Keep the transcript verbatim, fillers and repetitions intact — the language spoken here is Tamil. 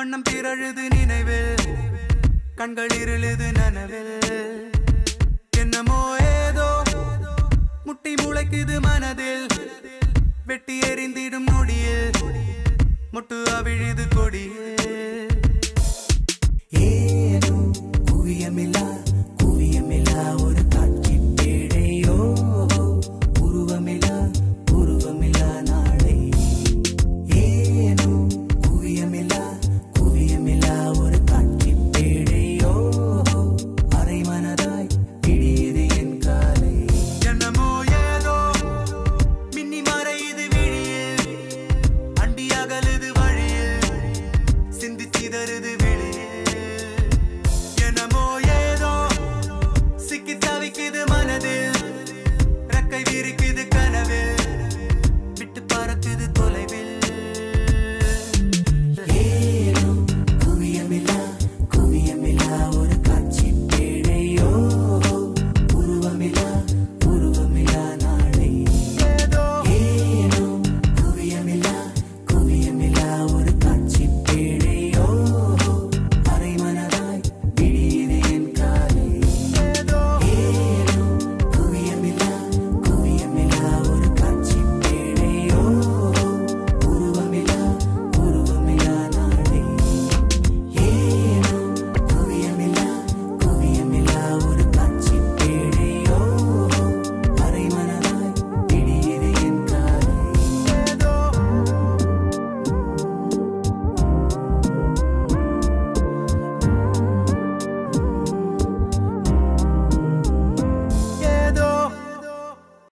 வண்ணம் திரழுது நினைவில், கண்கள் இருளுது நனவில். என்னமோ ஏதோ முட்டி முளைக்குது மனதில், வெட்டி எறிந்திடும் நொடியில் முட்டு அவிழுது கொடியே.